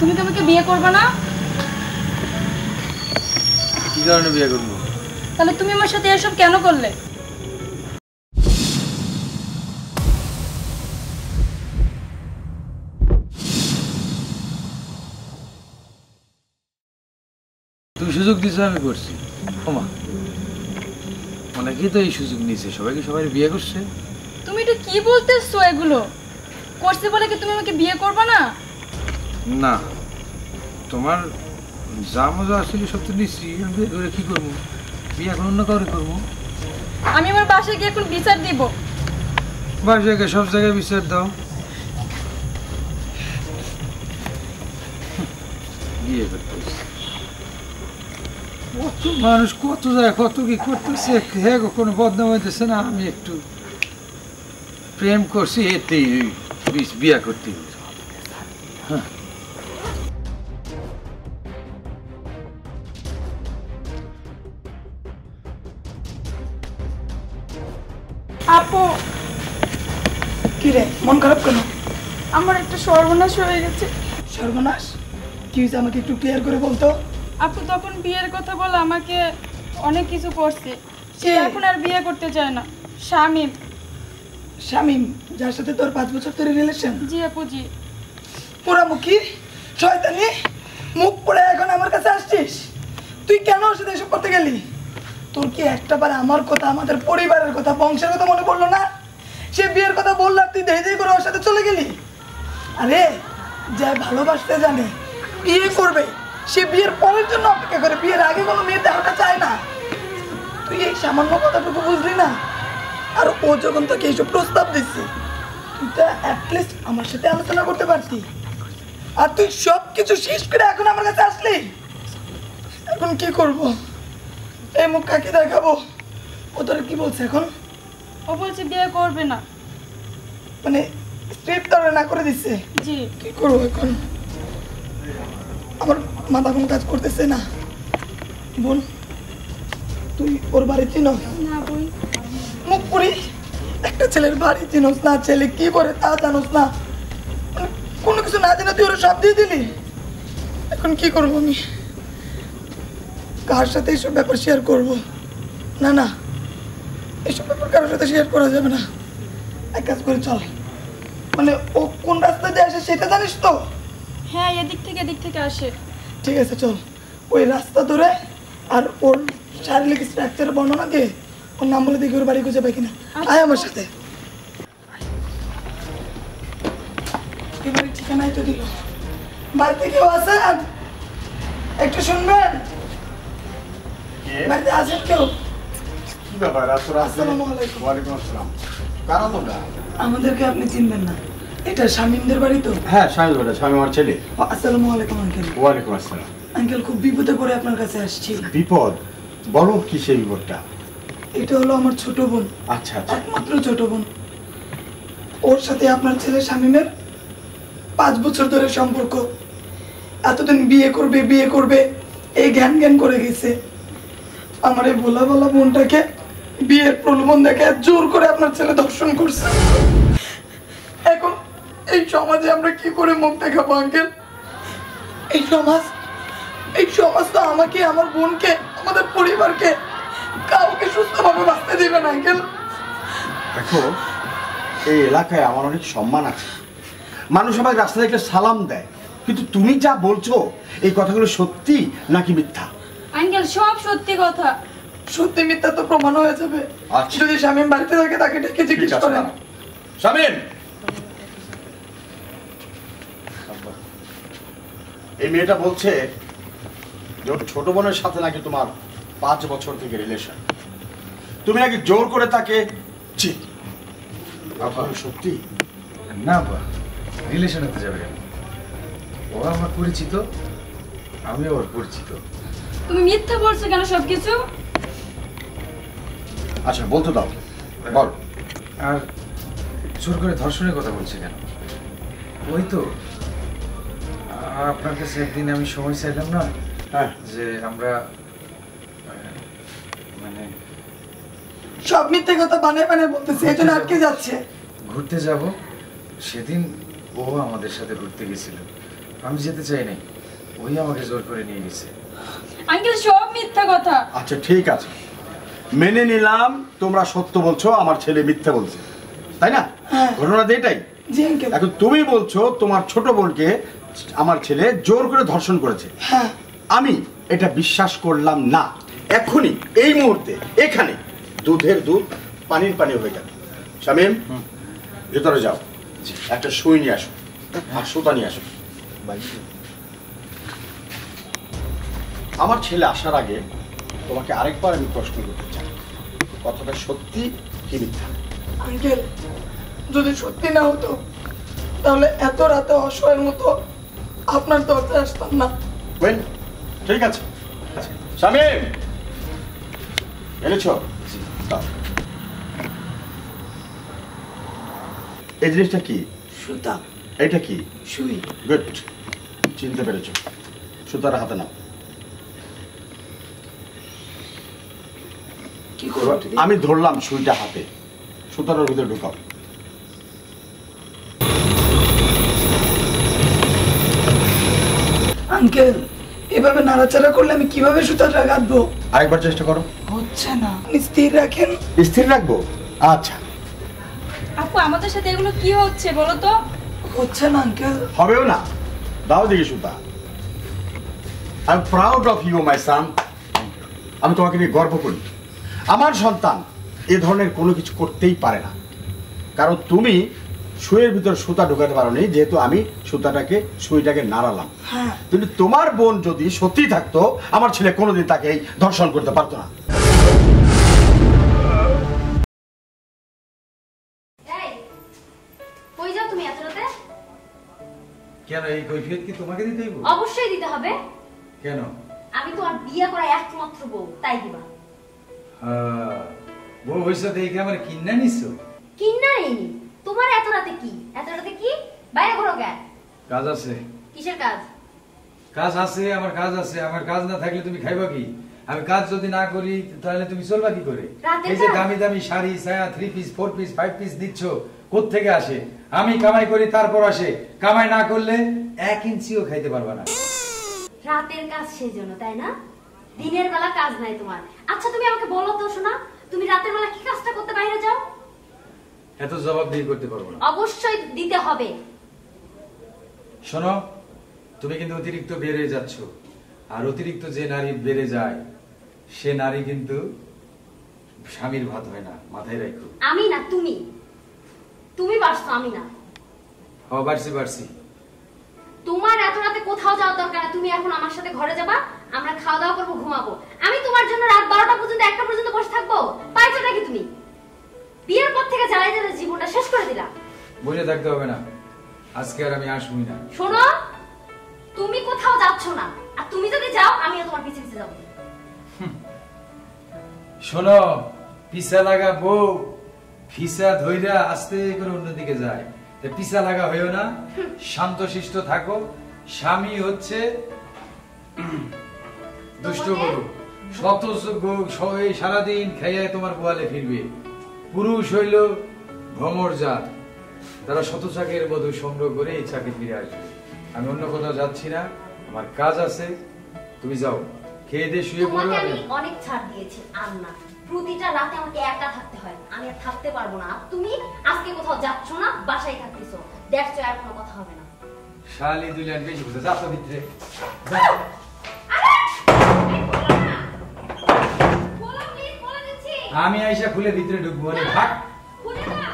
তুমি তো আমাকে বিয়ে করবে না? কি কারণে বিয়ে করব? তাহলে তুমি আমার সাথে এসব কেন করলে? তুমি সুযোগ দিছো আমি করছি। ওমা, অনেকেই তো এই সুযোগ নিয়েছে, সবাইকে সবাই বিয়ে করছে। তুমি তো কি বলতেছো এগুলো? করছে বলে কি তুমি আমাকে বিয়ে করবে না? না, তোমার যা মজা আসলে সব তো নিচ্ছি, কি করবো? বিয়ে এখন অন্য কাউরে করবো। আমি আমার বাসায় গিয়ে এখন বিচার দিব। বাসায় গিয়ে সব জায়গায় বিচার দাও। বিয়ে করতে কত মানুষ, কত জায়গায় কত কি করতেছে, হে কোনো বদনাম হইতেছে না। আমি একটু প্রেম করছি, এতেই বিয়ে করতে। হ্যাঁ, আপু কি রে, মন খারাপ কেন? আমার একটা সর্বনাশ হয়ে গেছে। সর্বনাশ কি হয়েছে আমাকে একটু ক্লিয়ার করে বলতো। আপু তখন বিয়ের কথা বলে আমাকে অনেক কিছু করছে, সে এখন আর বিয়ে করতে চায় না। শামীম, শামীম যার সাথে তোর 5 বছর ধরে রিলেশন? জি আপু জি। পোড়ামুখী শয়তানি মুখ পড়ে এখন আমার কাছে আসছিস? তুই কেন ওর সাথে এসব করতে গেলি? তোর কি একটাবার আমার কথা, আমাদের পরিবারের কথা, বংশের কথা মনে পড়লো না? সে বিয়ের কথা বললো, তুই ধীরে ধীরে করে ওর সাথে চলে গেলি। আরে যা ভালোবাসতে জানে, বিয়ে করবে, সে বিয়ের পরের জন্য অপেক্ষা করে, বিয়ের আগে কোনো মেয়ের দেখাটা চায় না। তুই এই সামান্য কথাটুকু বুঝলি না? আর ও যখন তোকে এইসব প্রস্তাব দিচ্ছে, তুই তো অ্যাটলিস্ট আমার সাথে আলোচনা করতে পারতি। আর তুই সব কিছু শেষ করে এখন আমার কাছে আসলি। এখন কি করবো? এই মুখ কাকে দেখাবো? ও তোর কি বলছে এখন? ও বলছে বিয়ে করবে না, মানে স্ট্রিপ ধরে না করে দিচ্ছে। জি, কি করবো এখন? আমার মাথা কোনো কাজ করতেছে না। বোন, তুই ওর বাড়ি চিনস না? বোন মুখ করি একটা ছেলের বাড়ি চিনস না, ছেলে কি করে তা জানোস না, কোনো কিছু না জানা তুই ওরা সব দিয়ে দিলি। এখন কি করবো আমি? কার সাথে এইসব ব্যাপার শেয়ার করবো? না না, এইসব ব্যাপার কারোর সাথে শেয়ার করা যাবে না। এক কাজ করে চল, মানে ও কোন রাস্তা দিয়ে আসে সেটা জানিস তো? হ্যাঁ, এদিক থেকে এদিক থেকে আসে। ঠিক আছে চল, ওই রাস্তা ধরে আর ওর শারীরিক স্ট্রাকচারের বর্ণনা দিয়ে ওর নাম বলে দেখি ওর বাড়ি খুঁজে পাই কিনা। আয় আমার সাথে। এবারে ঠিকানাই তো দিল। বাড়িতে কেউ আসে? একটু শুনবেন, বাড়িতে আসেন কেউ? কি ব্যাপার? কারা তোমরা? আমাদেরকে আপনি চিনবেন না? এটা শামীমদের বাড়ি তো? হ্যাঁ, শামীমের বাড়ি, শামীম আমার ছেলে। আসসালামু আলাইকুম আঙ্কেল। ওয়ালাইকুম আসসালাম। আঙ্কেল, খুব বিপদে পড়ে আপনার কাছে আসছি। বিপদ? বলো, কি সেই বিপদটা? এটা হলো আমার ছোট বোন। আচ্ছা, একমাত্র ছোট বোন। ওর সাথে আপনার ছেলে শামীমের 5 বছর ধরে সম্পর্ক। এতদিন বিয়ে করবে বিয়ে করবে এই জ্ঞান জ্ঞান করে গেছে। আমার এই ভোলা ভোলা বোনটাকে বিয়ের প্রলোভন দেখে জোর করে আপনার ছেলে ধর্ষণ করছে। এখন এই সমাজে আমরা কি করে মুখ দেখাবো আঙ্কেল? এই সমাজ তো আমাকে, আমার বোনকে, আমাদের পরিবারকে কাউকে সুস্থভাবে বাঁচতে দেবে না আঙ্কেল। দেখো, এই এলাকায় আমার অনেক সম্মান আছে, মানুষ সবাই রাস্তা থেকে সালাম দেয়, কিন্তু তুমি যা বলছো এই কথাগুলো সত্যি নাকি মিথ্যা? আঙ্কেল, সব সত্যি কথা। সত্যি মিথ্যা তো প্রমাণ হয়ে যাবে যদি শামীম বাড়িতে থাকে, তাকে ডেকে জিজ্ঞেস করেন। শামীম, এই মেয়েটা বলছে যে ছোট বোনের সাথে নাকি তোমার 5 বছর থেকে রিলেশন, তুমি নাকি জোর করে তাকে। সত্যি না রিলেশন হতে যাবে? ও আমার পরিচিত, আমি ওর পরিচিত। তুমি মিথ্যা বলছো কেন সবকিছু? আচ্ছা বলতে দাও, বল। আর জোর করে ধর্ষণের কথা বলছে কেন? ওই তো আপনার কাছে একদিন আমি সময় চাইলাম না? হ্যাঁ, যে আমরা মানে সব মিথ্যে কথা বানায় বানায় বলতেছে, এই জন্য আটকে যাচ্ছে। ঘুরতে যাব, সেদিন ও আমাদের সাথে ঘুরতে গেছিল, আমি যেতে চাই নাই, ওই আমাকে জোর করে নিয়ে গেছে। আঙ্কেল সব মিথ্যা কথা। আচ্ছা ঠিক আছে, মেনে নিলাম তোমরা সত্য বলছো, আমার ছেলে মিথ্যা বলছে, তাই না? ঘটনা এটাই। এখন তুমি বলছো তোমার ছোট বোনকে আমার ছেলে জোর করে ধর্ষণ করেছে। আমি এটা বিশ্বাস করলাম না। এখনই এই মুহূর্তে এখানে দুধের দুধ পানির পানি হয়ে গেল। শামীম, ভেতরে যাও, একটা সুই নিয়ে আসো আর সুতা নিয়ে আসো। আমার ছেলে আসার আগে তোমাকে আরেকবার আমি প্রশ্ন করতে চাই, কথাটা সত্যি কি মিথ্যা? আঙ্কেল, যদি সত্যি না হতো তাহলে এত রাতে অসহায়ের মতো আপনার দরজায় আসতাম না। ঠিক আছে, শামীম এনেছো? এই জিনিসটা কি? সুতা। এটা কি? সুই। গুড, চিনতে পেরেছো। সুতার হাতে নাও। কি করব? আমি ধরলাম সুইটা হাতে, সুতার ভিতরে ঢোকাও। আঙ্কেল, এভাবে নাড়াচাড়া করলে আমি কিভাবে সুতাটা গাঁথবো? আরেকবার চেষ্টা করো। হচ্ছে না। স্থির রাখেন। স্থির রাখবো? আচ্ছা আপু, আমাদের সাথে এগুলো কি হচ্ছে বলো তো? হচ্ছে না আঙ্কেল। হবেও না। দাও দেখি সুতা। I am proud of you my son. আমি তোমাকে নিয়ে গর্ব করি। আমার সন্তান এ ধরনের কোনো কিছু করতেই পারে না, কারণ তুমি সুইয়ের ভিতর সুতা ঢোকাতে পারোনি, যেহেতু আমি সুতাটাকে সুইটাকে নাড়ালাম। কিন্তু তোমার বোন যদি সত্যি থাকতো, আমার ছেলে কোনোদিন তাকে ধর্ষণ করতে পারতো না। কেন এই কৈফিয়ত কি তোমাকে দিতে হবে? অবশ্যই দিতে হবে। কেন? আমি তো আর বিয়ে করা একমাত্র বউ, তাই দিবা। হ্যাঁ, বউ হইছে দেখে আমার কিন্না নিছো। কিন্নাই তোমার এত রাতে কি? এত রাতে কি? বাইরে ঘুরো কেন? কাজ আছে। কিসের কাজ? কাজ আছে, আমার কাজ আছে। আমার কাজ না থাকলে তুমি খাইবা কি? আমি কাজ যদি না করি তাহলে তুমি চলবা কি করে? এই যে দামি দামি শাড়ি, সায়া, 3 পিস 4 পিস 5 পিস দিচ্ছ, কোথা থেকে আসে? আমি কামাই করি তারপর আসে। কামাই না করলে 1 ইঞ্চিও খাইতে পারবা না। রাতের কাজ সেজন্য, তাই না? দিনের বেলা কাজ নাই তোমার। আচ্ছা তুমি আমাকে বলো তো শোনা, তুমি রাতের বেলা কি কাজটা করতে বাইরে যাও? এত জবাব দিয়ে করতে পারবো না। অবশ্যই দিতে হবে। শোনো, তুমি কিন্তু অতিরিক্ত বেড়ে যাচ্ছ, আর অতিরিক্ত যে নারী বেড়ে যায় সে নারী কিন্তু স্বামীর ভাত হয় না, মাথায় রাখো। আমি না, তুমি। তুমি পারছো, আমি না। হ্যাঁ পারছি পারছি। তোমার এত রাতে কোথাও যাওয়া দরকার না। তুমি এখন আমার সাথে ঘরে যাবা, আমরা খাওয়া দাওয়া করবো, ঘুমাবো। আমি তোমার জন্য রাত 12টা পর্যন্ত 1টা পর্যন্ত বসে থাকবো? পাইছো নাকি তুমি? বিয়ের পর থেকে জ্বালাই জ্বালাই জীবনটা শেষ করে দিলা। বুঝে থাকতে হবে না, আজকে আর আমি আসবই না। শোনো, তুমি কোথাও যাচ্ছ না, আর তুমি যদি যাও আমিও তোমার পিছে পিছে যাব। শোনো, পিছা লাগা বউ ফিসা ধইরা আস্তে করে অন্যদিকে যায়। পিছা লাগা হইও না, শান্তশিষ্ট থাকো। স্বামী হচ্ছে দুষ্ট গরু, শত সারাদিন খেয়ে তোমার গোয়ালে ফিরবে। পুরুষ হইল ভ্রমর জাত, তারা শত চাকের বধূ সংগ্রহ করে এই চাকে ফিরে আসবে। আমি অন্য কোথাও যাচ্ছি না, আমার কাজ আছে। তুমি যাও, খেয়ে দিয়ে শুয়ে পড়ো। আমি অনেক ছাড় দিয়েছি, আর না। প্রতিটা রাতে আমাকে একা থাকতে হয়, আমি আর থাকতে পারবো না। তুমি আজকে কোথাও যাচ্ছ না, বাসায় থাকতেছো, দেখছো? আর কোনো কথা হবে না। শালি দুলান বেশি বুঝা, যাও ভিতরে যাও। আমি আইসা খুলে ভিতরে ঢুকবো। আরে ভাগ, খুলে না।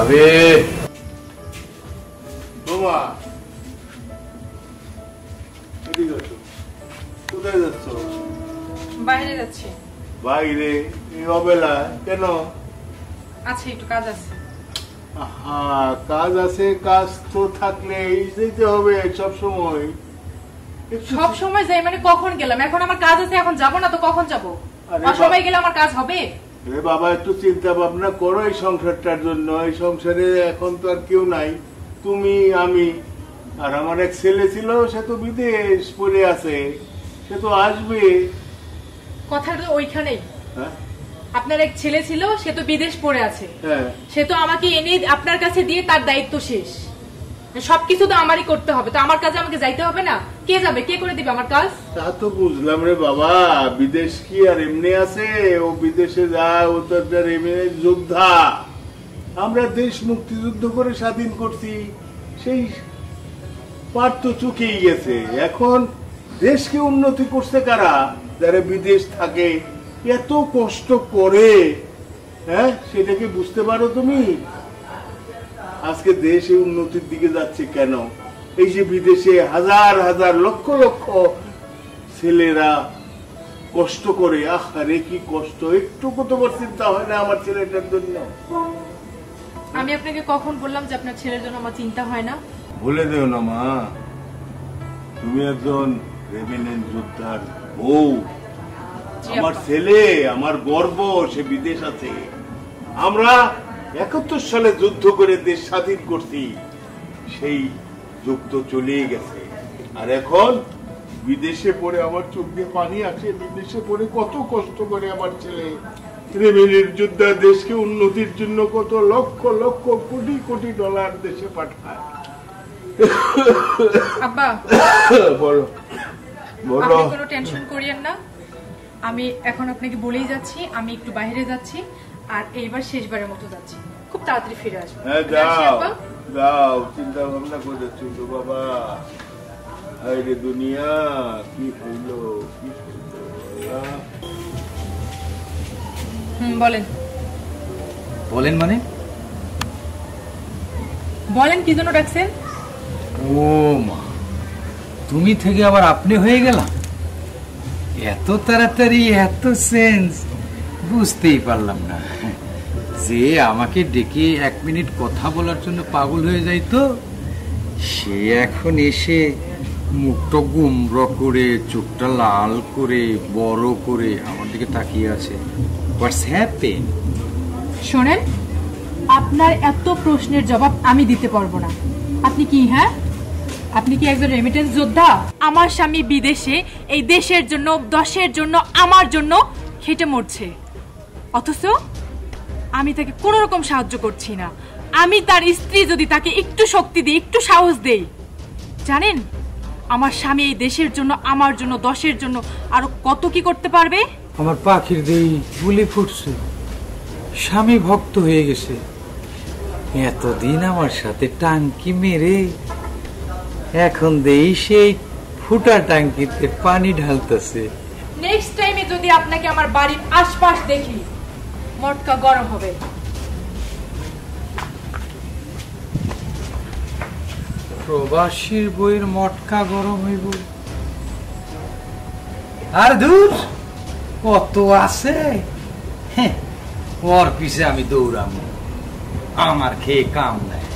আবে বাবা, কোথায় যাচ্ছ? বাইরে যাচ্ছি। বাইরে এই অবেলা কেন? আচ্ছা একটু কাজ আছে। হ্যাঁ কাজ আছে, কাজ তো থাকলে যেতে হবে সব সময়। সব সময় যাই মানে কখন গেলাম? এখন আমার কাজ আছে, এখন যাব না তো কখন যাব? সবাই গেলে আমার কাজ হবে? আরে বাবা একটু চিন্তা ভাবনা করো এই সংসারটার জন্য। এই সংসারে এখন তো আর কেউ নাই, তুমি আমি আর আমার এক ছেলে ছিল, সে তো বিদেশ পড়ে আছে, সে তো আসবে। কথাটা ওইখানেই। আপনার এক ছেলে ছিল, সে তো বিদেশ পড়ে আছে, সে তো আমাকে এনে আপনার কাছে দিয়ে তার দায়িত্ব শেষ, সবকিছু তো আমারই করতে হবে, তো আমার কাছে আমাকে যাইতে হবে না? কে যাবে, কে করে দিবে আমার কাজ? তা তো বুঝলাম রে বাবা, বিদেশ কি আর এমনি আছে? ও বিদেশে যায়, ও তো একটা রেমির যোদ্ধা। আমরা দেশ মুক্তিযুদ্ধ করে স্বাধীন করছি, সেই পার তো চুকেই গেছে। এখন দেশকে উন্নতি করছে কারা? যারা বিদেশ থাকে, এত কষ্ট করে। হ্যাঁ, সেটাকে বুঝতে পারো তুমি? আজকে দেশ উন্নতির দিকে যাচ্ছে কেন? এই যে বিদেশে হাজার হাজার লক্ষ লক্ষ ছেলেরা কষ্ট করে, আহারে কি কষ্ট, একটু কত বড় চিন্তা হয় না আমার ছেলেটার জন্য? আমি আপনাকে কখন বললাম যে আপনার ছেলের জন্য আমার চিন্তা হয় না? বলে দেও না মা, তুমি একজন রেমিনেন্ট যোদ্ধার বউ। আমার ছেলে, আমার গর্ব, সে বিদেশ আছে। আমরা ৭১ সালে যুদ্ধ করে দেশ স্বাধীন করছি, সেই যুগ তো চলেই গেছে। আর এখন বিদেশে পড়ে, আমার চোখ দিয়ে পানি আসে, বিদেশে পড়ে কত কষ্ট করে আমার ছেলে রেমিনেন্ট যোদ্ধা, দেশকে উন্নতির জন্য কত লক্ষ লক্ষ কোটি কোটি ডলার দেশে পাঠায়। আব্বা বলো বলো, আপনি কোনো টেনশন করিয়েন না। আমি এখন আপনাকে বলেই যাচ্ছি, আমি একটু বাইরে যাচ্ছি, আর এইবার শেষবারের মতো যাচ্ছি, খুব তাড়াতাড়ি ফিরে আসবো। হ্যাঁ যাও যাও, চিন্তা ভাবনা করে চলো বাবা। আরে দুনিয়া কি হইলো, কি হইলো? বলেন বলেন, মানে বলেন কি জন্য ডাকছেন? ও মা, তুমি থেকে আবার আপনি হয়ে গেলাম এত তাড়াতাড়ি, এত সেন্স, বুঝতেই পারলাম না। যে আমাকে ডেকে এক মিনিট কথা বলার জন্য পাগল হয়ে যাইতো, সে এখন এসে মুখটা গুমরা করে, চোখটা লাল করে, বড় করে আমার দিকে তাকিয়ে আছে। What's happen? শোনেন, আপনার এত প্রশ্নের জবাব আমি দিতে পারবো না। আপনি কি, হ্যাঁ আপনি কি একজন রেমিটেন্স যোদ্ধা? আমার স্বামী বিদেশে এই দেশের জন্য, দেশের জন্য, আমার জন্য খেটে মরছে, অথচ আমি তাকে কোনো রকম সাহায্য করছি না। আমি তার স্ত্রী, যদি তাকে একটু শক্তি দিই, একটু সাহস দেই, জানেন আমার স্বামী এই দেশের জন্য, আমার জন্য, দেশের জন্য আরো কত কি করতে পারবে। আমার পাখির দেই গুলি ফুটছে, স্বামী ভক্ত হয়ে গেছে। এতদিন আমার সাথে টাঙ্কি মেরে, এখন দেই সেই ফুটা টাঙ্কিতে পানি ঢালতেছে। নেক্সট টাইমে যদি আপনাকে আমার বাড়ির আশপাশ দেখি, মটকা গরম হবে। প্রবাসীর বইয়ের মটকা গরম হইব। আর দূর কত আছে, ওর পিছে আমি দৌড়াবো, আমার খেয়ে কাম নাই।